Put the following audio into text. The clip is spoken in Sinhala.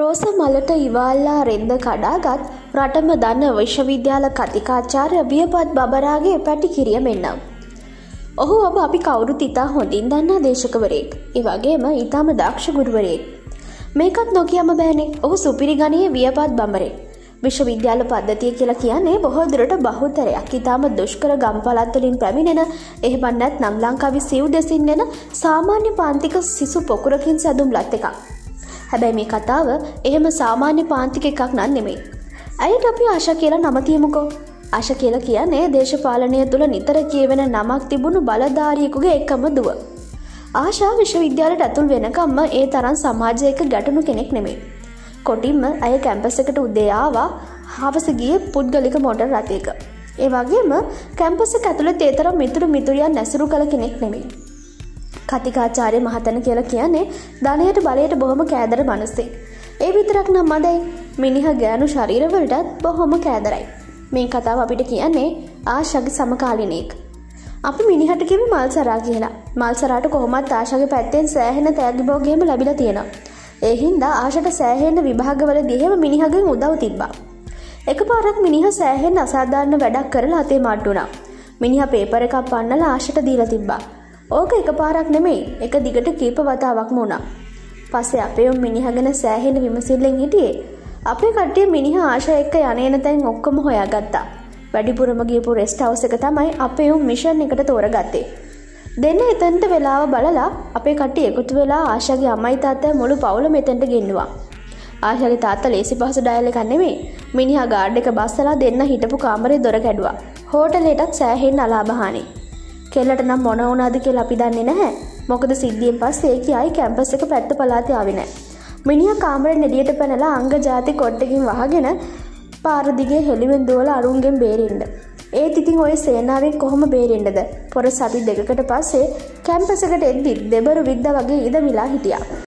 රෝස මලට ඉවල්ලා රෙන්ද කඩාගත් රටම දන්න විශ්වවිද්‍යාල කතිකාචාර්ය වියපත් බබරාගේ පැටිකිරිය මෙන්නම්. ඔහු ඔබ අපි කවුරුත් ඉතා හොඳින් දන්නා දේශකවරයෙක්. ඒ වගේම ඊටම දක්ෂ ගුරුවරයෙක්. මේකත් නොකියම බෑනේ. ඔහු සුපිරි ගණයේ වියපත් බඹරේ. විශ්වවිද්‍යාල පද්ධතිය කියලා කියන්නේ බොහෝ දුරට බහුතරයක් ඊටම දුෂ්කර ගම්පලත් වලින් පැමිණෙන එහෙම නැත්නම් ලංකාවේ සිව් දෙසින් එන සාමාන්‍ය පාන්තික සිසු පොකුරකින් සැදුම්ලත් එකක්. හැබැයි මේ කතාව එහෙම සාමාන්‍ය පාන්තික එකක් නන් නෙමෙයි. ඇයිද අපි ආශා කියලා නම තියමුකෝ. ආශා කියලා කියන්නේ දේශපාලනය තුල නිතර කියවෙන නමක් තිබුණු බලධාරියෙකුගේ එකම දුව. ආශා විශ්වවිද්‍යාලයට අතුල් වෙනකම්ම ඒ තරම් සමාජයක ගැටුණු කෙනෙක් නෙමෙයි. කොටින්ම අය කැම්පස් එකට උදේ ආවා හවස ගියේ පුද්ගලික මොටර් රථයක. ඒ වගේම කැම්පස් එක ඇතුළේ තේතරම් මිතුරියන් ඇසුරු කළ කෙනෙක් නෙමෙයි. කතිකාචාර්ය මහතන කියලා කියන්නේ ධනයට බලයට බොහොම කෑදර මිනිසෙක්. ඒ විතරක් නම් මදයි මිනිහ ගෑනු ශරීරවලටත් බොහොම කෑදරයි. මේ කතාව අපිට කියන්නේ ආශාගේ සමකාලීනයෙක්. අපි මිනිහට කිව්වේ මල්සරා කියලා. මල්සරාට කොහොමත් ආශාගේ පැත්තෙන් සෑහෙන තෑගිබෝගේම ලැබිලා තියෙනවා. ඒ හින්දා ආශාට සෑහෙන විභාගවලදී එහෙම මිනිහගෙන් උදව් තිබ්බා. එකපාරක් මිනිහ සෑහෙන අසාධාරණ වැඩක් කරලා අතේ මාට්ටු වුණා. මිනිහා පේපර් එකක් පන්නලා ආශාට දීලා තිබ්බා. ඕක එකපාරක් නෙමෙයි, එක දිගට කීප වතාවක්ම වුණා. පස්සේ අපේ මිනිහගෙන සෑහෙන විමසිල්ලෙන් හිටියේ. අපේ කට්ටිය මිනිහා ආශා එක්ක යන්නේන තැන් ඔක්කොම හොයාගත්තා. වැඩිපුරම ගියපු රෙස්ට් හවුස් එක තමයි අපේ මිෂන් එකට තෝරගත්තේ. දෙන්න එතනට වෙලාව බලලා අපේ කට්ටිය එකතු වෙලා ආශාගේ අම්මයි තාත්තා මුළු පවුලම එතනට ගෙන්නුවා. ආශාගේ තාත්තා ලේසි පහසු ඩයල් එකක් නෙමෙයි, මිනිහා ගාඩ් එක බස්සලා දෙන්න හිටපු කාමරේ දොර කැඩුවා. හෝටලෙටත් සෑහෙන අලාභහානි. කෙල්ලට නම් මොන වුණාද කියලා අපි දන්නේ නැහැ. මොකද සිද්ධියෙන් පස්සේ ඒකයි කැම්පස් එක පැත්ත පළාතේ ආවේ නැහැ. මිනිහා කාමරෙන් එළියට පැනලා අංග ජාති කොට්ටකින් වහගෙන පාර දිගේ හෙළුවෙන් දුවලා අරුන්ගෙන් බේරෙන්න. ඒත් ඉතින් ඔය සේනාවෙන් කොහොම බේරෙන්නද? පොර සති දෙකකට පස්සේ කැම්පස් එකට එද්දි දෙබරු විද්දා වගේ ඉඳ මිලා හිටියා.